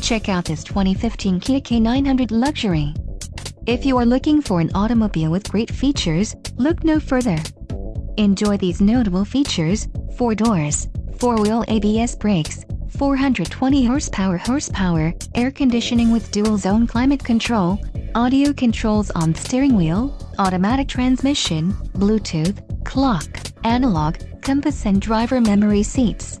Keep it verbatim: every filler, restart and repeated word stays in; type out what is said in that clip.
Check out this twenty fifteen Kia K nine hundred Luxury. If you are looking for an automobile with great features, look no further. Enjoy these notable features: four doors, four-wheel A B S brakes, four hundred twenty horsepower horsepower, air conditioning with dual-zone climate control, audio controls on steering wheel, automatic transmission, Bluetooth, clock, analog, compass and driver memory seats.